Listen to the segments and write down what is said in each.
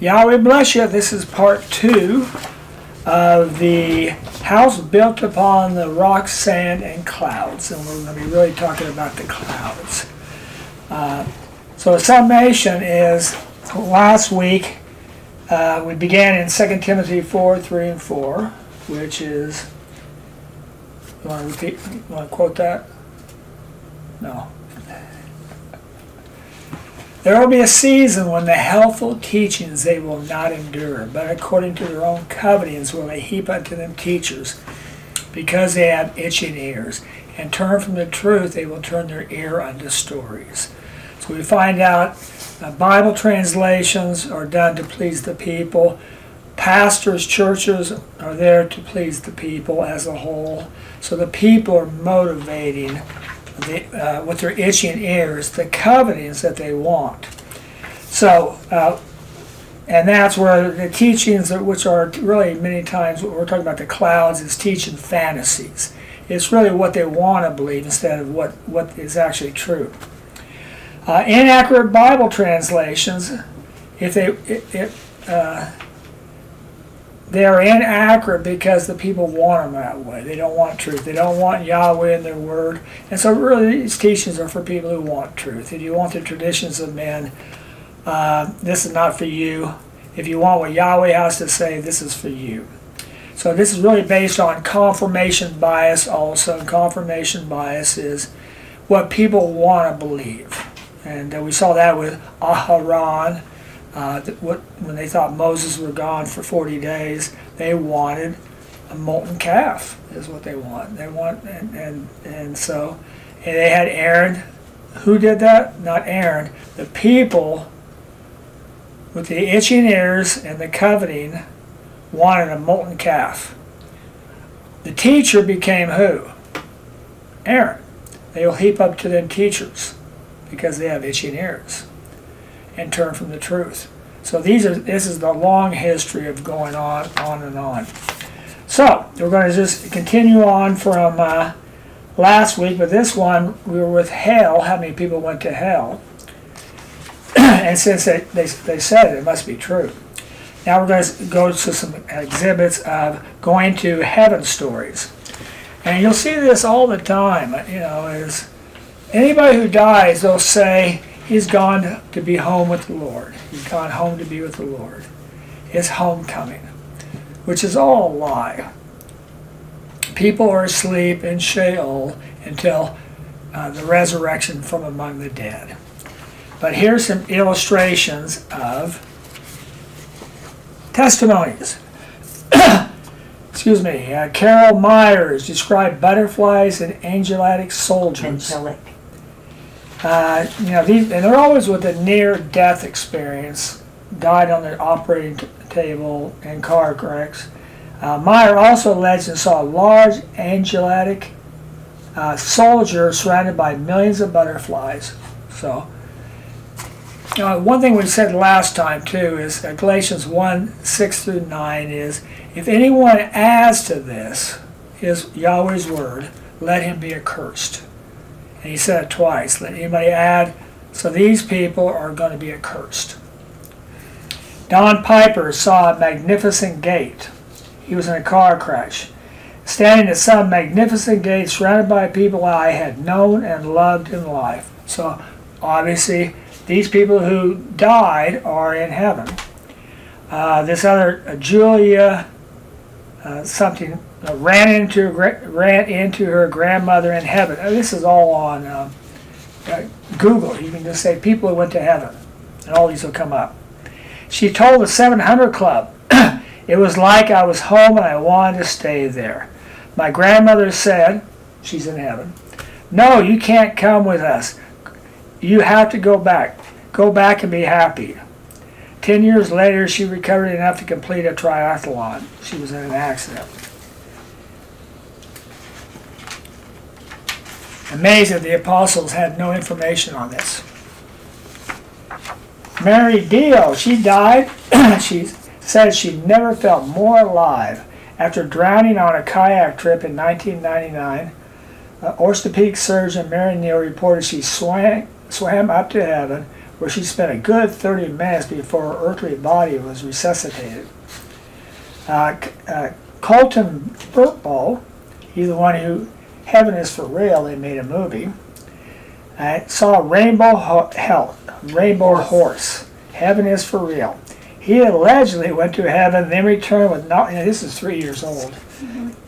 Yahweh bless you. This is part 2 of the house built upon the rock, sand, and clouds. And we're going to be really talking about the clouds. So a summation is, last week we began in 2 Timothy 4, 3, and 4, which is, you want to repeat, you want to quote that? No. There will be a season when the helpful teachings they will not endure, but according to their own covetings will they heap unto them teachers, because they have itching ears, and turn from the truth, they will turn their ear unto stories. So we find out Bible translations are done to please the people. Pastors, churches are there to please the people as a whole. So the people are motivating with their itching ears, the covetings that they want. So, and that's where the teachings, which are really many times what we're talking about, the clouds, is teaching fantasies. It's really what they want to believe instead of what is actually true. Inaccurate Bible translations, if they are inaccurate because the people want them that way. They don't want truth. They don't want Yahweh in their word. And so really these teachings are for people who want truth. If you want the traditions of men, this is not for you. If you want what Yahweh has to say, this is for you. So this is really based on confirmation bias also. Confirmation bias is what people want to believe. And we saw that with Aharon. When they thought Moses were gone for 40 days, they wanted a molten calf is what they want. They want and they had Aaron. Who did that? Not Aaron. The people with the itching ears and the coveting wanted a molten calf. The teacher became who? Aaron. They will heap up to them teachers because they have itching ears and turn from the truth. So this is the long history of going on and on. So we're going to just continue on from last week, but this one we were with hell. How many people went to hell? And since they said it must be true. Now we're going to go to some exhibits of going to heaven stories, and you'll see this all the time. You know, is anybody who dies, they'll say, he's gone to be home with the Lord. He's gone home to be with the Lord. It's homecoming, which is all a lie. People are asleep in Sheol until the resurrection from among the dead. But here's some illustrations of testimonies. Excuse me. Carol Myers described butterflies and angelic soldiers. Angelic. You know, and they're always with a near-death experience, died on the operating table and car wrecks. Meyer also alleged and saw a large angelic soldier surrounded by millions of butterflies. So, one thing we said last time, too, is Galatians 1, 6 through 9 is, if anyone adds to this, is Yahweh's word, let him be accursed. And he said it twice, let anybody add. So these people are going to be accursed. Don Piper saw a magnificent gate. He was in a car crash. Standing at some magnificent gate surrounded by people I had known and loved in life. So obviously these people who died are in heaven. This other, Julia something, ran into her grandmother in heaven. Now, this is all on Google. You can just say people who went to heaven, and all these will come up. She told the 700 Club, it was like I was home and I wanted to stay there. My grandmother said, she's in heaven, no, you can't come with us. You have to go back. Go back and be happy. 10 years later, she recovered enough to complete a triathlon. She was in an accident. Amazed that the apostles had no information on this. Mary Deal, she died. She said she never felt more alive after drowning on a kayak trip in 1999. Orthopedic surgeon Mary Neal reported she swam up to heaven where she spent a good 30 minutes before her earthly body was resuscitated. Colton Burtball, he's the one who, Heaven is for Real, they made a movie. I saw Rainbow Horse, Heaven is for Real. He allegedly went to heaven, then returned with, this is 3 years old,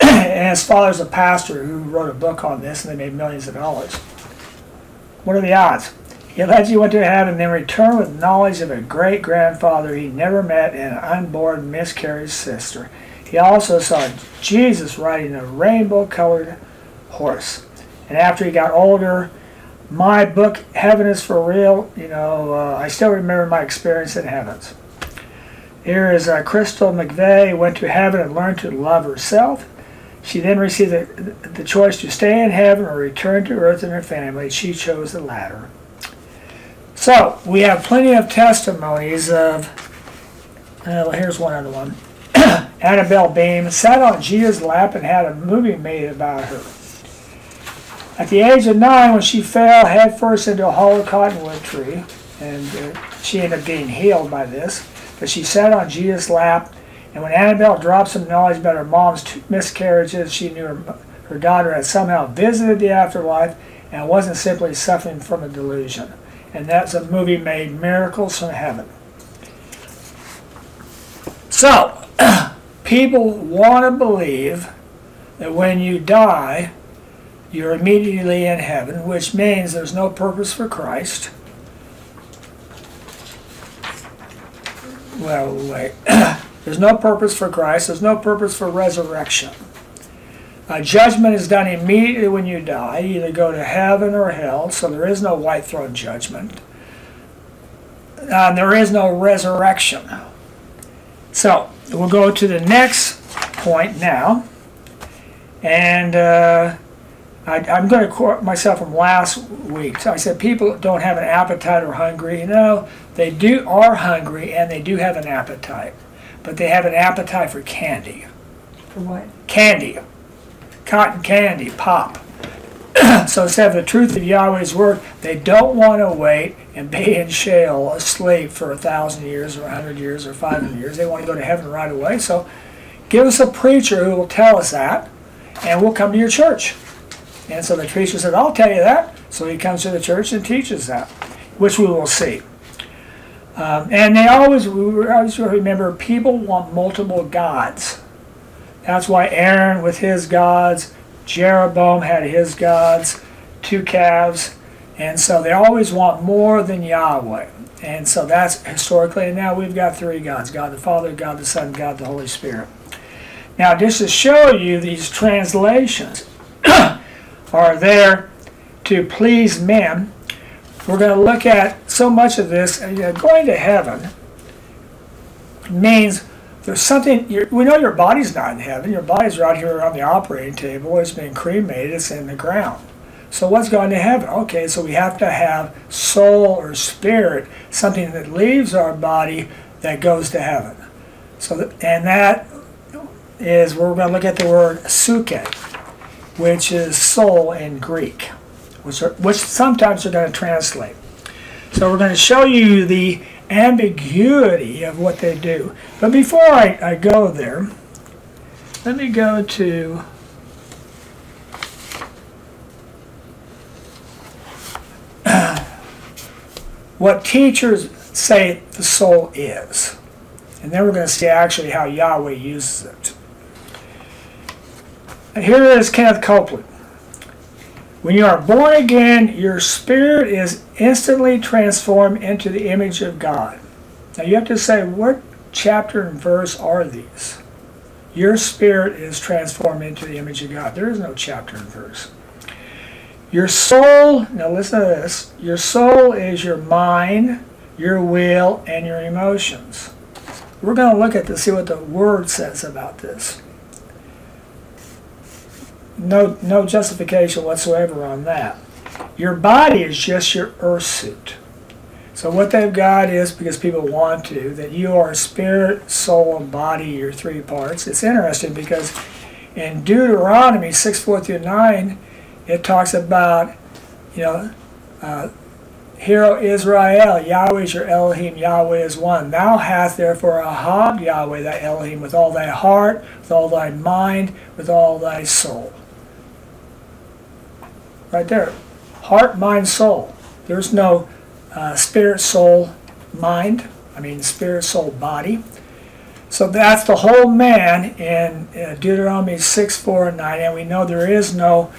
and his father's a pastor who wrote a book on this, and they made millions of dollars. What are the odds? He allegedly went to heaven, then returned with knowledge of a great-grandfather he never met and an unborn miscarried sister. He also saw Jesus riding a rainbow-colored horse. And after he got older, my book, Heaven is for Real, you know, I still remember my experience in heavens. Here is Crystal McVeigh, went to heaven and learned to love herself. She then received the choice to stay in heaven or return to earth and her family. She chose the latter. So, we have plenty of testimonies of, here's one other one. Annabelle Beam sat on Gia's lap and had a movie made about her. At the age of 9, when she fell headfirst into a hollow cottonwood tree, and she ended up getting healed by this, but she sat on Gia's lap, and when Annabelle dropped some knowledge about her mom's 2 miscarriages, she knew her daughter had somehow visited the afterlife and wasn't simply suffering from a delusion. And that's a movie made, Miracles from Heaven. So, people want to believe that when you die, you're immediately in heaven, which means there's no purpose for Christ. Well, wait. There's no purpose for Christ. There's no purpose for resurrection. Judgment is done immediately when you die. You either go to heaven or hell, so there is no white throne judgment. There is no resurrection. So, we'll go to the next point now. And I'm going to quote myself from last week. So I said people don't have an appetite or hungry. You know, they do are hungry and they do have an appetite. But they have an appetite for candy. For what? Candy. Cotton candy, pop. So instead of the truth of Yahweh's word, they don't want to wait and be in Sheol asleep for 1,000 years or 100 years or 500 years. They want to go to heaven right away. So give us a preacher who will tell us that, and we'll come to your church. And so the preacher said, I'll tell you that. So he comes to the church and teaches that, which we will see. And we always remember people want multiple gods. That's why Aaron with his gods, Jeroboam had his gods, 2 calves. And so they always want more than Yahweh. And so that's historically, and now we've got 3 gods, God the Father, God the Son, God the Holy Spirit. Now just to show you these translations are there to please men, we're going to look at so much of this. Going to heaven means there's something, we know your body's not in heaven. Your body's right here on the operating table. It's been cremated. It's in the ground. So what's going to heaven? Okay, so we have to have soul or spirit, something that leaves our body that goes to heaven. So, and that is, we're going to look at the word psuche, which is soul in Greek, which sometimes they're going to translate. So we're going to show you the ambiguity of what they do. But before I go there, let me go to what teachers say the soul is. And then we're going to see actually how Yahweh uses it. Here is Kenneth Copeland. When you are born again, your spirit is instantly transformed into the image of God. Now you have to say, what chapter and verse are these? Your spirit is transformed into the image of God. There is no chapter and verse. Your soul, now listen to this, your soul is your mind, your will, and your emotions. We're going to look at this, see what the Word says about this. No justification whatsoever on that. Your body is just your earth suit. So what they've got is, because people want to, that you are spirit, soul, and body, your 3 parts. It's interesting because in Deuteronomy 6:4 through 9, it talks about, Hear, O Israel, Yahweh is your Elohim, Yahweh is one. Thou hast therefore ahaved Yahweh thy Elohim with all thy heart, with all thy mind, with all thy soul. Right there. Heart, mind, soul. There's no spirit, soul, mind. I mean spirit, soul, body. So that's the whole man in Deuteronomy 6, 4, and 9. And we know there is no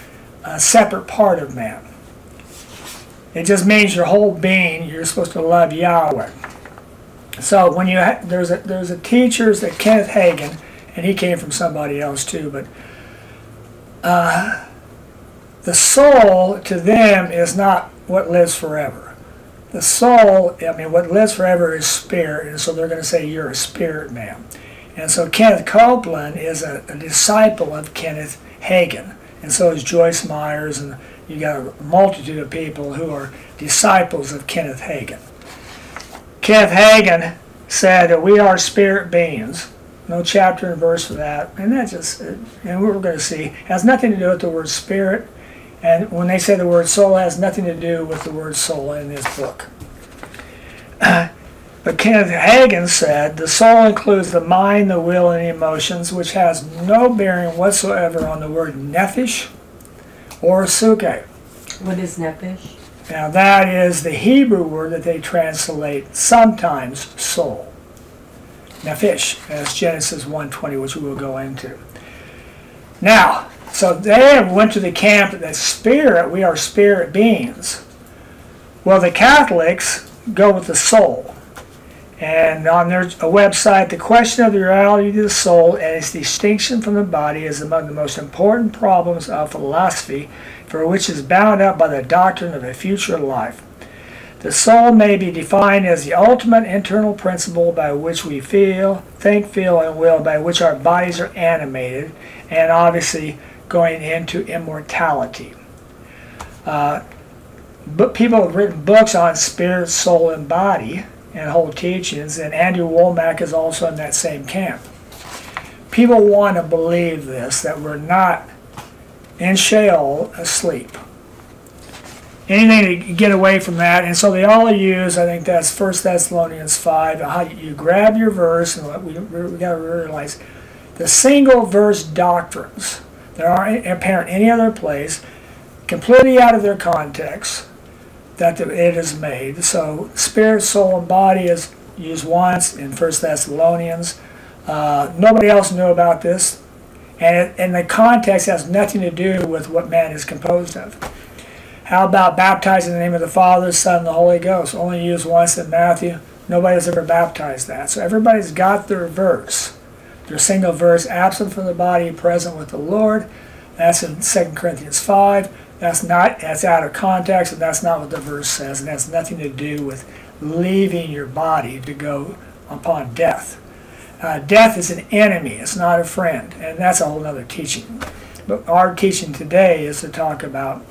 separate part of man. It just means your whole being, you're supposed to love Yahweh. So when you there's a teachers that Kenneth Hagin, and he came from somebody else too, but the soul to them is not what lives forever. The soul, I mean, what lives forever is spirit, and so they're going to say you're a spirit man. And so Kenneth Copeland is a disciple of Kenneth Hagin, and so is Joyce Myers, and you got a multitude of people who are disciples of Kenneth Hagin. Kenneth Hagin said that we are spirit beings. No chapter and verse for that. And that just, and we're going to see, has nothing to do with the word spirit. And when they say the word soul, it has nothing to do with the word soul in this book. But Kenneth Hagin said, the soul includes the mind, the will, and the emotions, which has no bearing whatsoever on the word nephesh, or psuche. What is nephesh? Now that is the Hebrew word that they translate sometimes soul. Nephesh, that's Genesis 1:20, which we will go into. Now, so they went to the camp that spirit, we are spirit beings. Well, the Catholics go with the soul. And on their website, the question of the reality of the soul and its distinction from the body is among the most important problems of philosophy, for which is bound up by the doctrine of a future life. The soul may be defined as the ultimate internal principle by which we feel, think, feel, and will, by which our bodies are animated, and obviously going into immortality. But people have written books on spirit, soul, and body, and whole teachings, and Andrew Womack is also in that same camp. People want to believe this, that we're not in Sheol asleep. Anything to get away from that, and so they all use, I think that's 1 Thessalonians 5, how you grab your verse, and we got to realize the single verse doctrines that aren't apparent any other place, completely out of their context, that it is made. So spirit, soul, and body is used once in 1 Thessalonians. Nobody else knew about this. And the context has nothing to do with what man is composed of. How about baptized in the name of the Father, Son, and the Holy Ghost? Only used once in Matthew. Nobody has ever baptized that. So everybody's got their verse. Their single verse, absent from the body, present with the Lord. That's in 2 Corinthians 5. That's out of context, and that's not what the verse says, and that's nothing to do with leaving your body to go upon death. Death is an enemy, it's not a friend, and that's a whole other teaching. But our teaching today is to talk about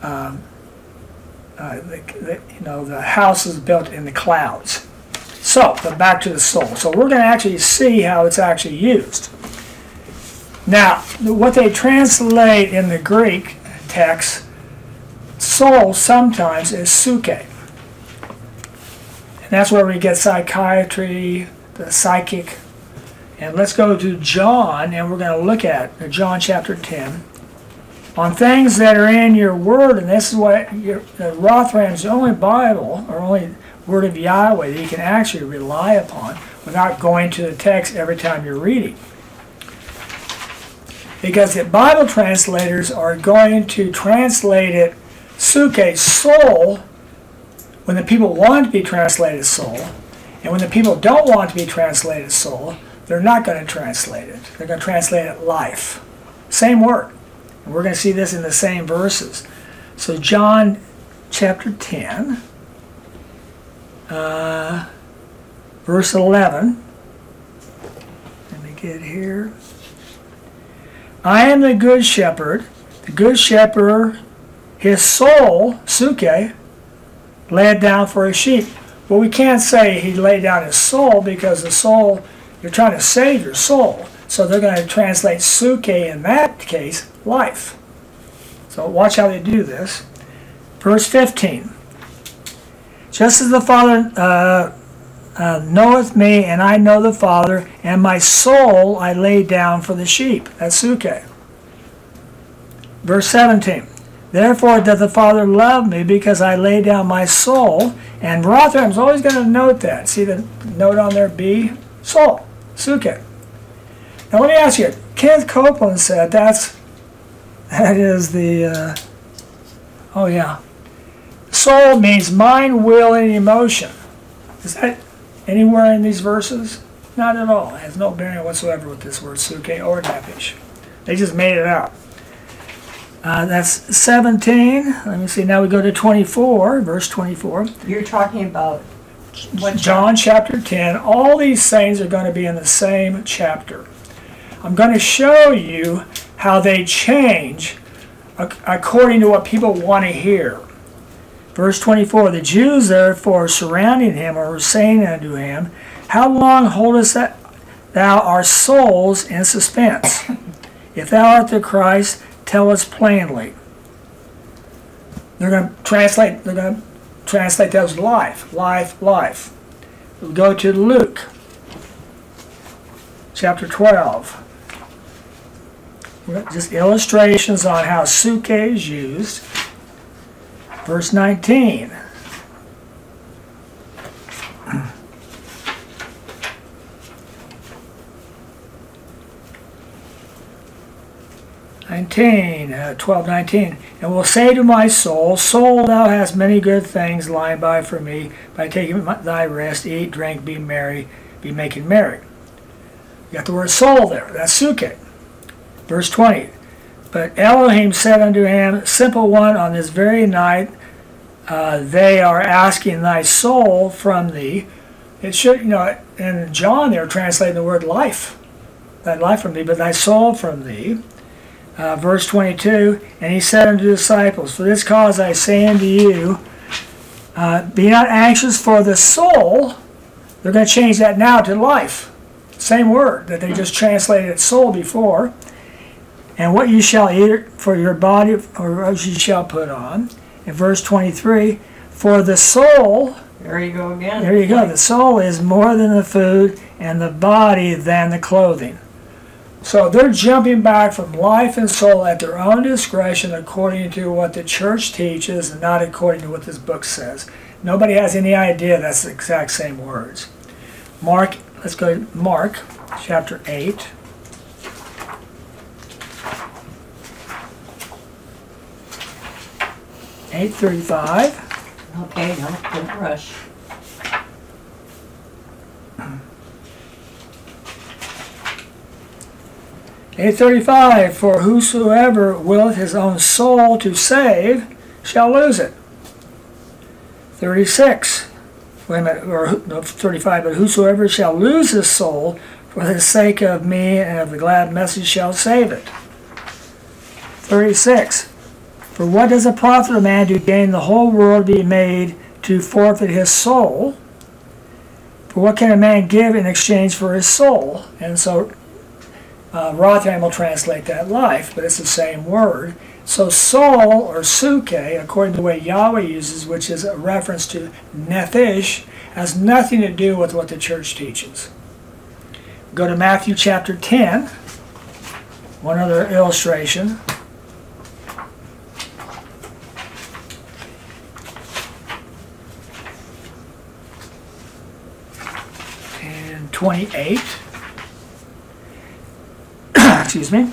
the house is built in the clouds. So, but back to the soul. So we're going to actually see how it's actually used. Now, what they translate in the Greek text, soul sometimes is psuche. And that's where we get psychiatry, the psychic. And let's go to John, and we're going to look at John chapter 10. On things that are in your word, and this is what Rotherham's the only Bible, or only word of Yahweh that you can actually rely upon without going to the text every time you're reading. Because the Bible translators are going to translate it psuche, soul, when the people want to be translated soul, and when the people don't want to be translated soul, they're not going to translate it. They're going to translate it life. Same word. And we're going to see this in the same verses. So John chapter 10, verse 11. Let me get here. I am the good shepherd. The good shepherd, his soul, psuche, laid down for his sheep. Well, we can't say he laid down his soul because the soul, you're trying to save your soul. So they're going to translate psuche in that case, life. So watch how they do this. Verse 15. Just as the Father knoweth me, and I know the Father, and my soul I lay down for the sheep. That's psuche. Verse 17. Therefore doth the Father love me, because I lay down my soul. And Rotherham's always going to note that. See the note on there, B? Soul. Psuche. Now let me ask you, Kenneth Copeland said that is the, oh yeah. Soul means mind, will, and emotion. Is that anywhere in these verses? Not at all. It has no bearing whatsoever with this word psuche or nephesh. They just made it up. That's 17. Let me see. Now we go to 24, verse 24. You're talking about what? John chapter 10. All these things are going to be in the same chapter. I'm going to show you how they change according to what people want to hear. Verse 24, the Jews therefore surrounding him or saying unto him, how long holdest thou our souls in suspense? If thou art the Christ, tell us plainly. They're going to translate that as life, life, life. We'll go to Luke chapter 12. Just illustrations on how psuche is used. Verse 19. Twelve nineteen. And will say to my soul, soul, thou hast many good things lying by for me. By taking thy rest, eat, drink, be merry, be making merry. You got the word soul there. That's psuche. Verse 20. But Elohim said unto him, simple one, on this very night they are asking thy soul from thee. It should, you know, in John they're translating the word life, thy life from thee, but thy soul from thee. Verse 22, and he said unto the disciples, for this cause I say unto you, be not anxious for the soul. They're going to change that now to life. Same word that they just translated soul before. And what you shall eat for your body, or what you shall put on. In verse 23, for the soul. There you go again. There you go. The soul is more than the food, and the body than the clothing. So they're jumping back from life and soul at their own discretion, according to what the church teaches, and not according to what this book says. Nobody has any idea that's the exact same words. Mark, let's go to Mark chapter 8. Okay, don't rush. For whosoever willeth his own soul to save shall lose it. 36. Wait a minute, or no, 35. But whosoever shall lose his soul for the sake of me and of the glad message shall save it. 36. For what does it profit a man to gain the whole world, be made to forfeit his soul? For what can a man give in exchange for his soul? And so Rotherham will translate that life, but it's the same word. So soul, or psuche, according to the way Yahweh uses, which is a reference to nephesh, has nothing to do with what the church teaches. Go to Matthew chapter 10, one other illustration. And 28. Excuse me.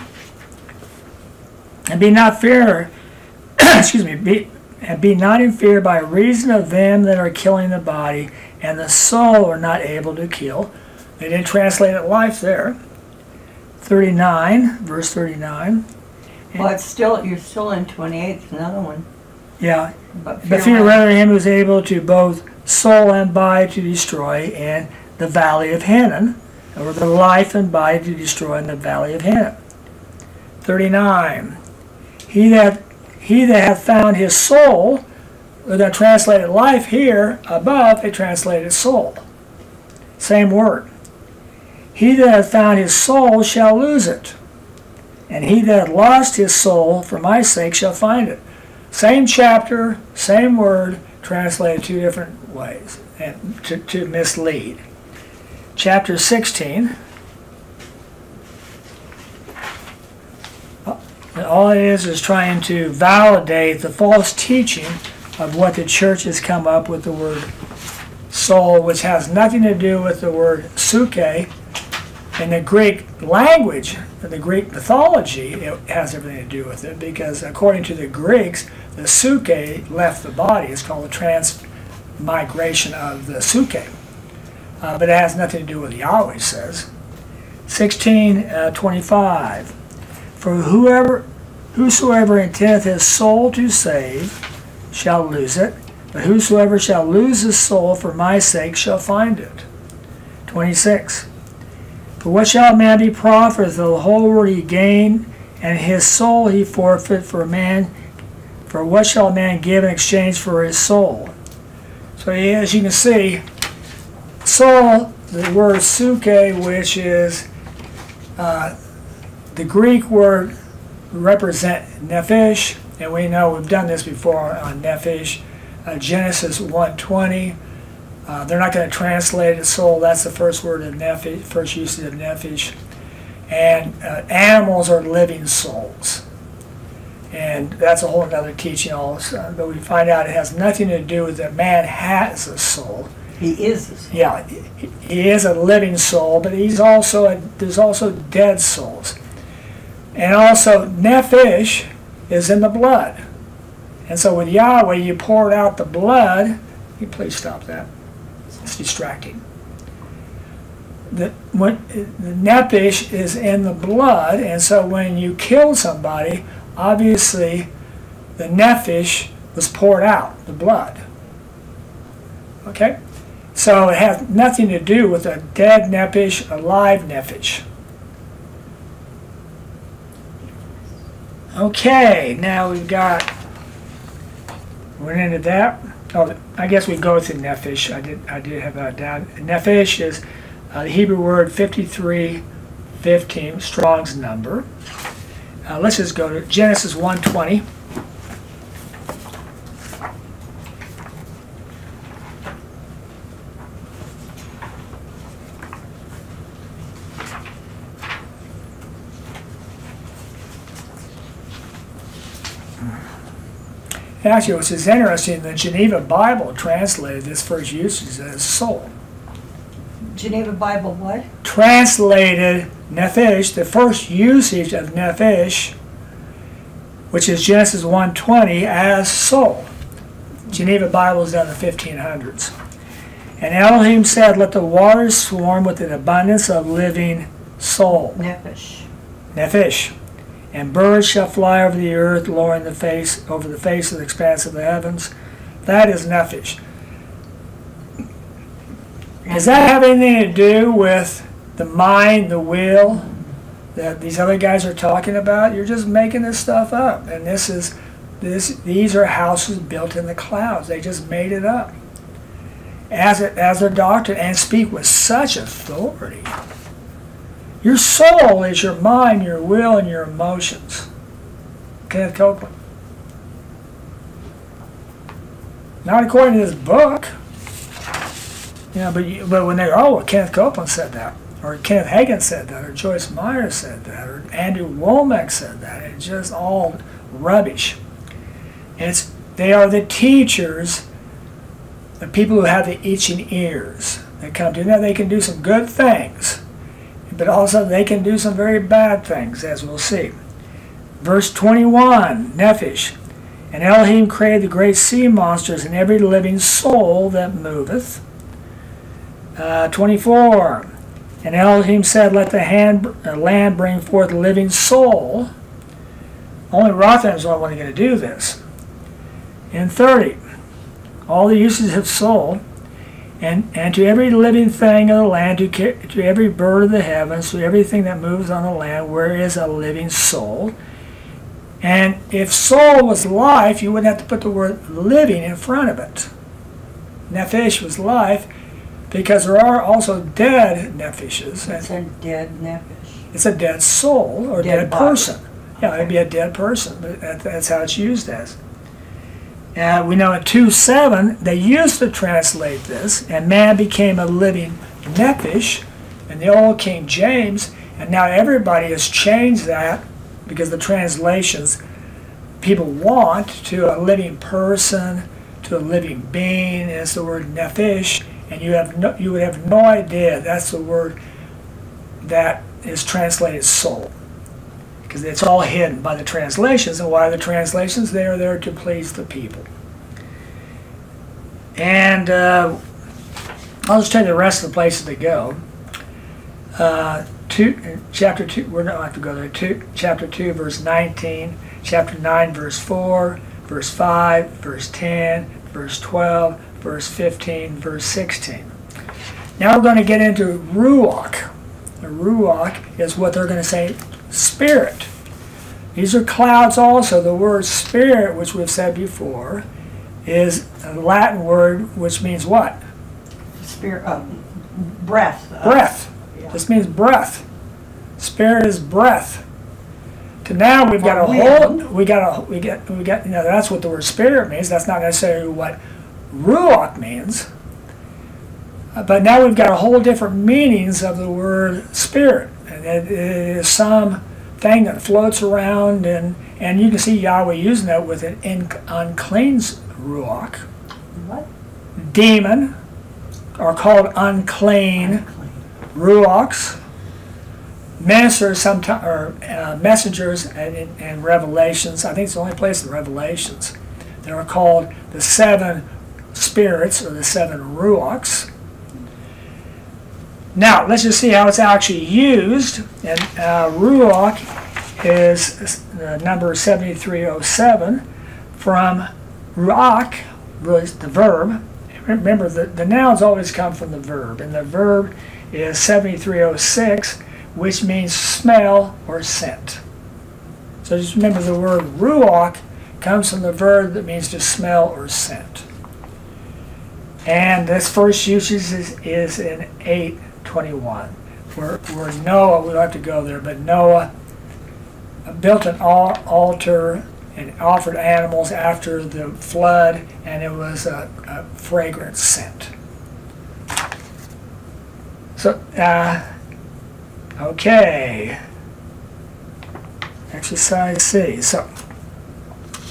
And be not fear, excuse me, be not in fear by reason of them that are killing the body, and the soul are not able to kill. They didn't translate it life there. 39, verse 39. Well, it's still, you're still in 28, it's another one. Yeah. But fear rather him who is able to both soul and body to destroy, and the valley of Hinnom, or the life and body to destroy in the valley of Hinnom. 39. He that hath found his soul, or that translated life here above, it translated soul. Same word. He that hath found his soul shall lose it, and he that hath lost his soul for my sake shall find it. Same chapter, same word, translated two different ways and to mislead. Chapter 16. All it is trying to validate the false teaching of what the church has come up with the word soul, which has nothing to do with the word psuche. In the Greek language, in the Greek mythology, it has everything to do with it, because according to the Greeks, the psuche left the body. It's called the transmigration of the psuche. But it has nothing to do with what Yahweh says. 16:25. For whosoever intendeth his soul to save shall lose it, but whosoever shall lose his soul for my sake shall find it. 26. For what shall a man be profited, though the whole world he gain, and his soul he forfeit? For man, for what shall a man give in exchange for his soul? So as you can see, soul, the word psuche, which is the Greek word represent nephesh, and we know we've done this before on nephesh, Genesis 1:20. They're not going to translate it soul. That's the first word of nephesh, first usage of nephesh. And animals are living souls, and that's a whole another teaching also. But we find out it has nothing to do with that man has a soul. He is a soul. Yeah, he is a living soul, but he's also there's also dead souls. And also, nephesh is in the blood. And so with Yahweh, you poured out the blood. Can you please stop that? It's distracting. The nephesh is in the blood, and so when you kill somebody, obviously the nephesh was poured out, the blood. Okay? So it has nothing to do with a dead nephesh, a live nephesh. Okay, now we've got, went into that. Oh, I guess we go to nephesh. I did have that down. Nephesh is the Hebrew word 53:15, Strong's number. Let's just go to Genesis 1:20. Actually, which is interesting, the Geneva Bible translated this first usage as soul. Geneva Bible what? Translated nephesh, the first usage of nephesh, which is Genesis 1:20, as soul. Geneva Bible is done in the 1500s. And Elohim said, let the waters swarm with an abundance of living soul. Nephesh. Nephesh. And birds shall fly over the earth, lowering the face over the face of the expanse of the heavens. That is nephesh. Does that have anything to do with the mind, the will that these other guys are talking about? You're just making this stuff up, and these are houses built in the clouds. They just made it up as a doctrine and speak with such authority. Your soul is your mind, your will, and your emotions. Kenneth Copeland. Not according to this book. Yeah, but when they well, Kenneth Copeland said that, or Kenneth Hagin said that, or Joyce Meyer said that, or Andrew Womack said that. It's just all rubbish. They are the teachers, the people who have the itching ears. They come to now. They can do some good things, but also they can do some very bad things, as we'll see. Verse 21, nephesh. And Elohim created the great sea monsters and every living soul that moveth. 24, and Elohim said, let the land bring forth living soul. Only Rotherham is the only one going to do this. And 30, all the uses of soul. And to every living thing of the land, to every bird of the heavens, to everything that moves on the land, where is a living soul. And if soul was life, you wouldn't have to put the word living in front of it. Nephesh was life, because there are also dead nephishes. It's a dead nephesh. It's a dead soul or dead person. Yeah, it'd be a dead person, but that's how it's used as. We know in 2:7 they used to translate this, and man became a living nephesh in the old King James, and now everybody has changed that because the translations people want to a living person, to a living being, and it's the word nephesh, and you would have no idea that's the word that is translated soul, because it's all hidden by the translations. And why are the translations? They are there to please the people. And I'll just tell you the rest of the places to go. Chapter 2, we're not going to go there. Chapter 2, verse 19, chapter 9, verse 4, verse 5, verse 10, verse 12, verse 15, verse 16. Now we're going to get into ruach. The ruach is what they're going to say, spirit. These are clouds also. The word spirit, which we've said before, is a Latin word which means what? Spirit, breath. Breath. Yeah. This means breath. Spirit is breath. To now we've got you know, that's what the word spirit means. That's not necessarily what ruach means. But now we've got a whole different meanings of the word spirit. And it is some thing that floats around, and you can see Yahweh using that with an unclean ruach. What? Demon are called unclean. Ruachs. Ministers sometimes, or messengers, and Revelations. I think it's the only place in Revelations they are called the seven spirits or the seven ruachs. Now, let's just see how it's actually used. And ruach is number 7307 from ruach, the verb. Remember, the nouns always come from the verb. And the verb is 7306, which means smell or scent. So just remember the word ruach comes from the verb that means to smell or scent. And this first usage is in 8:21, where Noah, we don't have to go there, but Noah built an altar and offered animals after the flood, and it was a fragrant scent. So, okay, exercise C. So,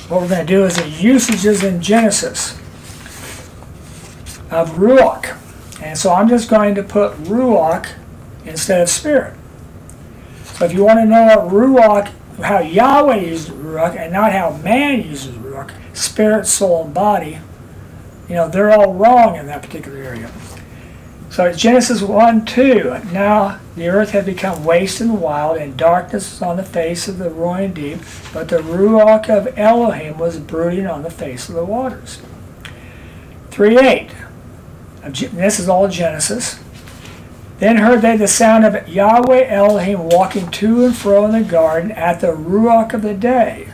what we're going to do is the usages in Genesis of ruach. And so I'm just going to put ruach instead of spirit. So if you want to know what ruach, how Yahweh uses ruach and not how man uses ruach, spirit, soul, and body, you know, they're all wrong in that particular area. So it's Genesis 1:2. Now the earth had become waste and wild, and darkness was on the face of the roaring deep, but the ruach of Elohim was brooding on the face of the waters. 3:8. This is all Genesis. Then heard they the sound of Yahweh Elohim walking to and fro in the garden at the ruach of the day.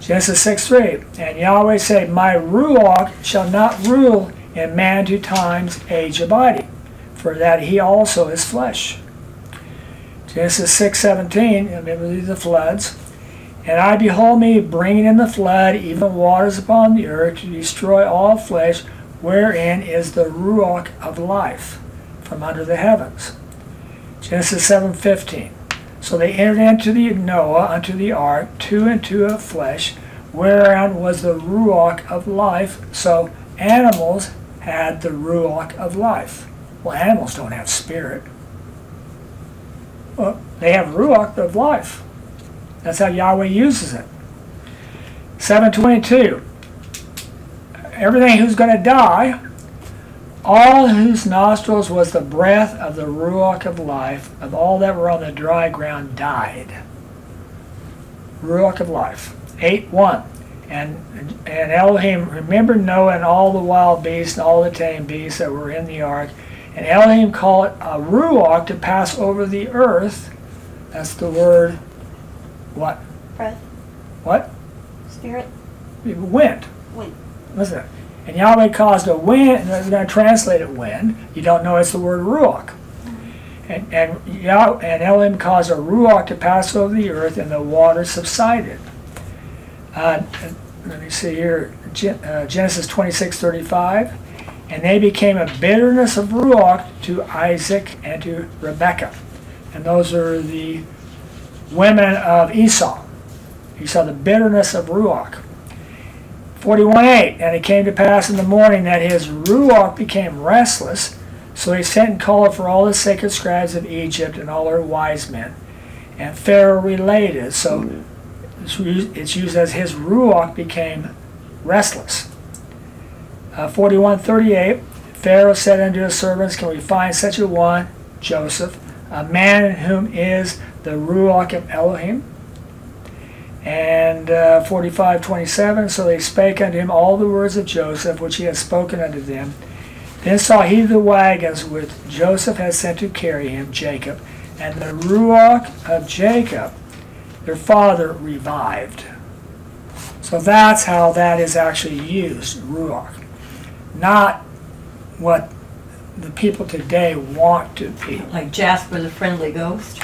Genesis 6:3. And Yahweh said, My ruach shall not rule in man 2 times age abiding, for that he also is flesh. Genesis 6:17. Remember these are the floods. And I behold me bringing in the flood, even waters upon the earth, to destroy all flesh, wherein is the ruach of life from under the heavens. Genesis 7:15. So they entered into the Noah unto the ark, 2 and 2 of flesh, wherein was the ruach of life. So animals had the ruach of life. Well, animals don't have spirit. Well, they have ruach of life. That's how Yahweh uses it. 7:22. Everything who's going to die, all whose nostrils was the breath of the ruach of life, of all that were on the dry ground died. Ruach of life. 8:1. And Elohim remembered Noah and all the wild beasts and all the tame beasts that were in the ark. And Elohim called a ruach to pass over the earth. That's the word. What? Breath. What? Spirit. Wind. Wind. Listen to that. And Yahweh caused a wind, and it's going to translate it wind. You don't know it's the word ruach. And Elohim caused a ruach to pass over the earth, and the water subsided. let me see here, Genesis 26:35, and they became a bitterness of ruach to Isaac and to Rebekah. And those are the women of Esau. Esau, the bitterness of ruach. 41:8, and it came to pass in the morning that his ruach became restless, so he sent and called for all the sacred scribes of Egypt and all their wise men. And Pharaoh related, so it's used as his ruach became restless. 41:38, Pharaoh said unto his servants, can we find such a one, Joseph, a man in whom is the ruach of Elohim? And 45:27, so they spake unto him all the words of Joseph, which he had spoken unto them. Then saw he the wagons which Joseph had sent to carry him, Jacob, and the ruach of Jacob, their father, revived. So that's how that is actually used, ruach. Not what the people today want to be. Like Jasper the Friendly Ghost?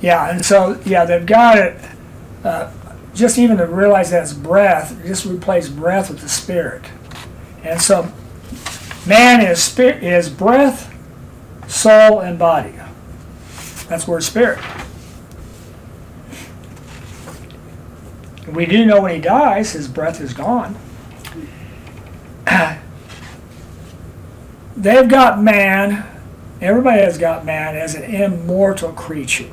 Yeah, and so, yeah, they've got it. Just even to realize that it's breath, just replace breath with the spirit. And so man is spirit, is breath, soul, and body. That's where spirit. We do know when he dies, his breath is gone. They've got man, everybody has got man as an immortal creature.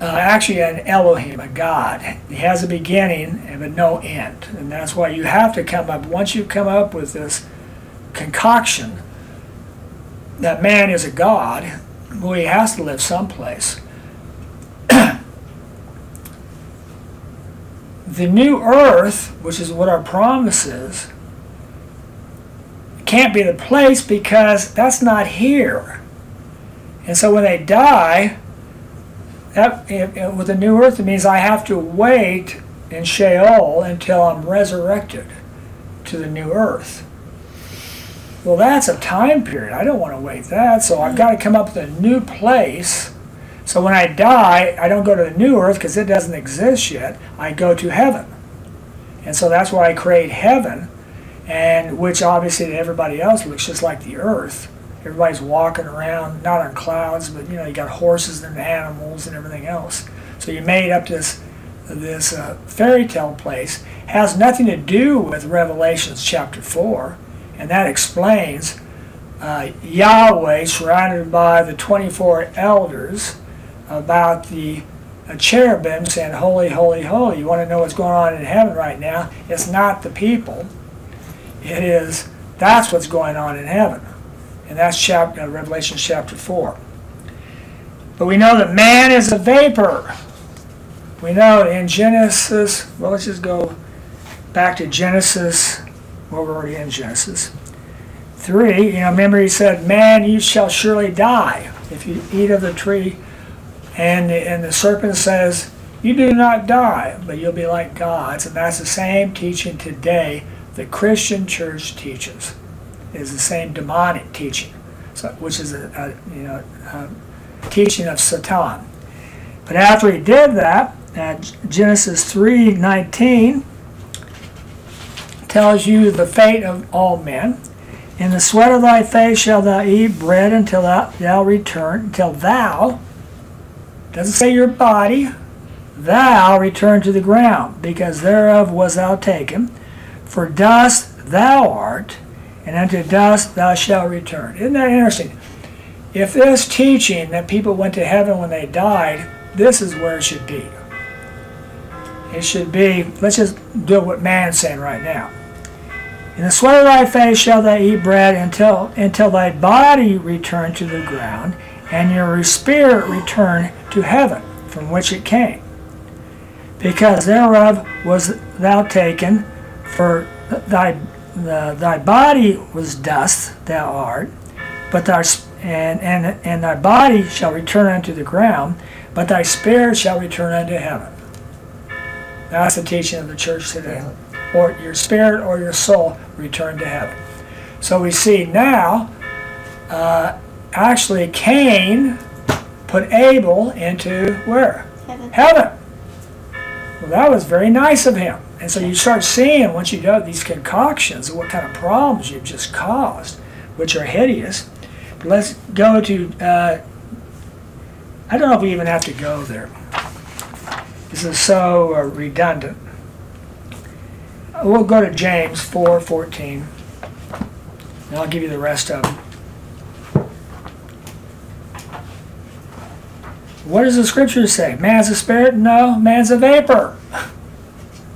Actually an Elohim, a God. He has a beginning and no end. And that's why you have to come up, once you come up with this concoction that man is a God, well, he has to live someplace. The new earth, which is what our promise is, can't be the place because that's not here. And so when they die, that, with the new earth, it means I have to wait in Sheol until I'm resurrected to the new earth. Well, that's a time period. I don't want to wait that, so I've got to come up with a new place. So when I die, I don't go to the new earth because it doesn't exist yet. I go to heaven. And so that's why I create heaven, and which obviously to everybody else looks just like the earth. Everybody's walking around, not on clouds, but you know, you got horses and animals and everything else. So you made up this fairy tale place. Has nothing to do with Revelations chapter 4, and that explains Yahweh surrounded by the 24 elders about the cherubim saying, holy, holy, holy. You want to know what's going on in heaven right now? It's not the people. It is, that's what's going on in heaven. And that's Revelation chapter 4. But we know that man is a vapor. We know in Genesis, well, let's just go back to Genesis. Well, we're already in Genesis 3. You know, remember he said, man, you shall surely die if you eat of the tree. And the serpent says, you do not die, but you'll be like gods. And that's the same teaching today the Christian church teaches. Is the same demonic teaching, so, which is a teaching of Satan. But after he did that, Genesis 3:19 tells you the fate of all men. In the sweat of thy face shall thou eat bread until thou return, until thou, doesn't say your body, thou return to the ground, because thereof was thou taken. For dust thou art, and unto dust thou shalt return. Isn't that interesting? If this teaching that people went to heaven when they died, this is where it should be. It should be, let's just do what man's saying right now. In the sweat of thy face shalt thou eat bread until thy body return to the ground, and your spirit return to heaven, from which it came. Because thereof was thou taken, for thy body was dust, thou art, but and thy body shall return unto the ground, but thy spirit shall return unto heaven. That's the teaching of the church today. Or your spirit or your soul return to heaven. So we see now, actually Cain put Abel into where? Heaven. Well, that was very nice of him. And so you start seeing, once you know these concoctions, what kind of problems you've just caused, which are hideous. But let's go to, I don't know if we even have to go there. This is so redundant. We'll go to James 4:14, and I'll give you the rest of them. What does the scripture say? Man's a spirit? No, man's a vapor.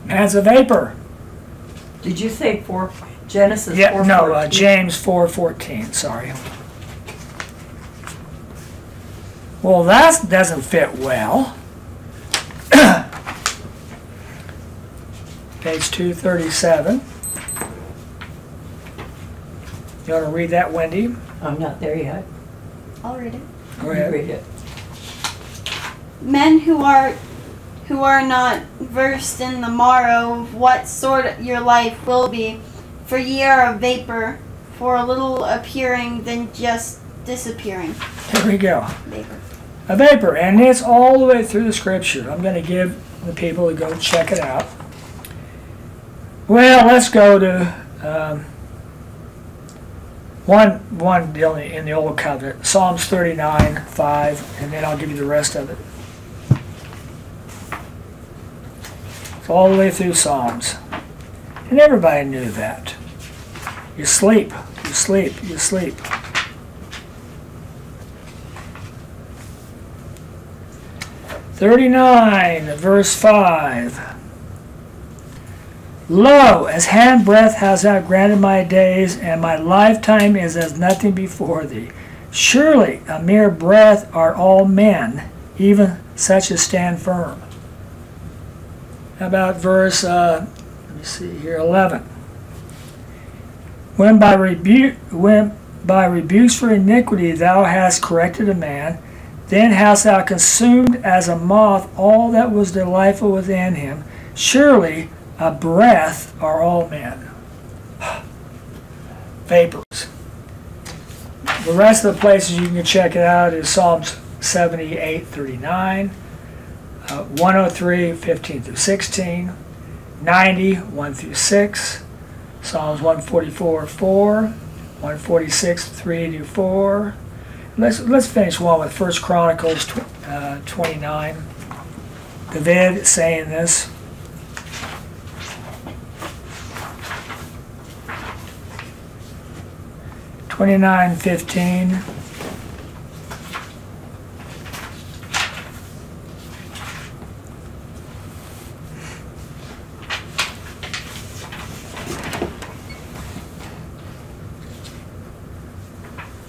Man's a vapor. Did you say Genesis 4:14? No, James 4:14, sorry. Well, that doesn't fit well. Page 237. You want to read that, Wendy? I'm not there yet. I'll read it. Go ahead. You read it. Men who are not versed in the morrow of what sort your life will be, for ye are a vapor, for a little appearing, then just disappearing. Here we go. Vapor. A vapor, and it's all the way through the scripture. I'm going to give the people to go check it out. Well, let's go to one dealing in the Old Covenant, Psalms 39:5, and then I'll give you the rest of it. All the way through Psalms. And everybody knew that. You sleep, you sleep, you sleep. Psalm 39:5. Lo, as handbreadth hast thou granted my days, and my lifetime is as nothing before thee. Surely a mere breath are all men, even such as stand firm. How about verse, let me see here, 11. When by rebukes for iniquity thou hast corrected a man, then hast thou consumed as a moth all that was delightful within him. Surely a breath are all men. Vapors. The rest of the places you can check it out is Psalms 78:39, 103:15-16, 90:1-6, Psalms 144:4, 146:3-4. Let's finish one with 1 Chronicles 29. David saying this. Psalm 29:15.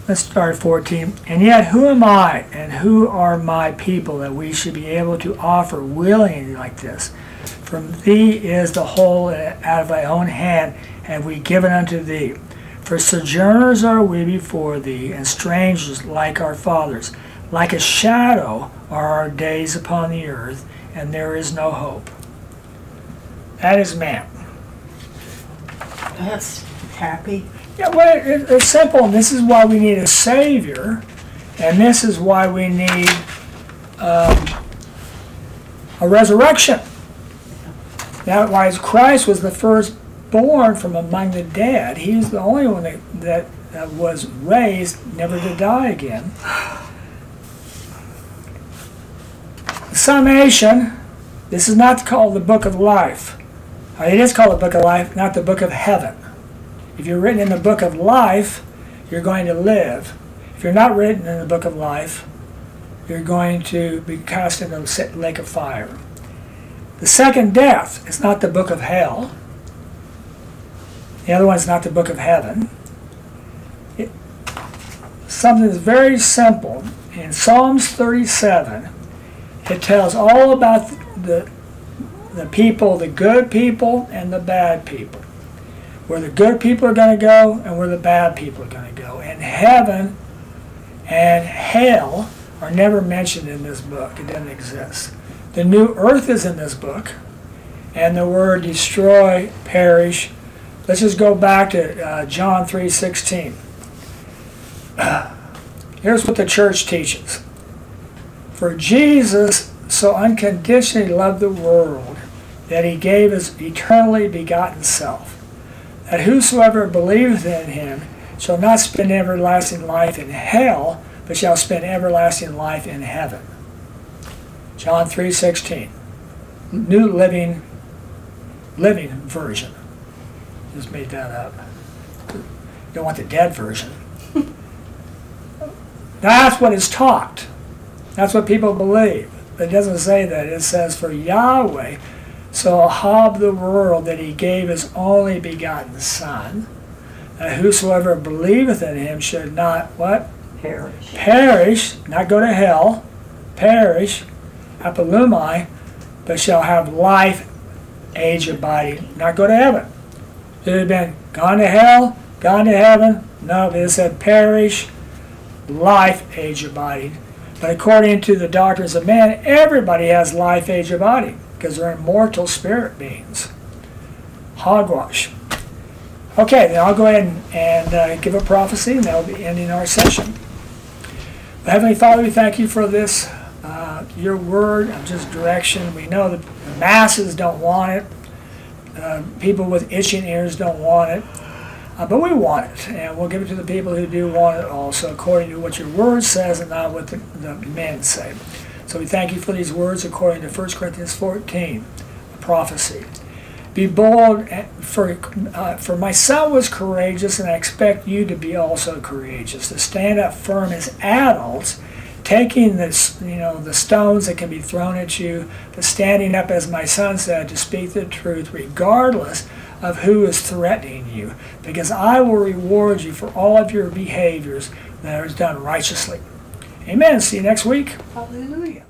Let's start at 14. And yet who am I and who are my people that we should be able to offer willingly like this? From thee is the whole, and out of thy own hand have we given unto thee. For sojourners are we before thee, and strangers like our fathers. Like a shadow are our days upon the earth, and there is no hope. That is man. That's happy. Yeah, well, it's simple. And this is why we need a Savior, and this is why we need a resurrection. That's why Christ was the first. Born from among the dead. He was the only one that was raised, never to die again. The summation, this is not called the book of life. It is called the book of life, not the book of heaven. If you're written in the book of life, you're going to live. If you're not written in the book of life, you're going to be cast into the lake of fire. The second death is not the book of hell. The other one's not the book of heaven. Something that's very simple. In Psalms 37, it tells all about the people, the good people and the bad people. Where the good people are going to go and where the bad people are going to go. And heaven and hell are never mentioned in this book. It doesn't exist. The new earth is in this book. And the word destroy, perish. Let's just go back to John 3:16. Here's what the church teaches. For Jesus so unconditionally loved the world that he gave his eternally begotten self, that whosoever believeth in him shall not spend everlasting life in hell, but shall spend everlasting life in heaven. John 3:16, New Living Version. Just made that up. Don't want the dead version. That's what is taught. That's what people believe. It doesn't say that. It says, for Yahweh so loved the world that he gave his only begotten Son, that whosoever believeth in him should not, what? Perish. Perish, not go to hell, perish, apolumai, but shall have life, age abiding, not go to heaven. It had been gone to hell, gone to heaven. No, it said perish, life, age abiding. But according to the doctrines of man, everybody has life, age abiding, because they're immortal spirit beings. Hogwash. Okay, then I'll go ahead and give a prophecy, and that'll be ending our session. But Heavenly Father, we thank you for this, your word of just direction. We know that the masses don't want it. People with itching ears don't want it. But we want it, and we'll give it to the people who do want it also, according to what your word says and not what the men say. So we thank you for these words according to 1 Corinthians 14, a prophecy. Be bold, for my son was courageous, and I expect you to be also courageous, to stand up firm as adults, taking this, the stones that can be thrown at you, but standing up, as my son said, to speak the truth regardless of who is threatening you, because I will reward you for all of your behaviors that is done righteously. Amen. See you next week. Hallelujah.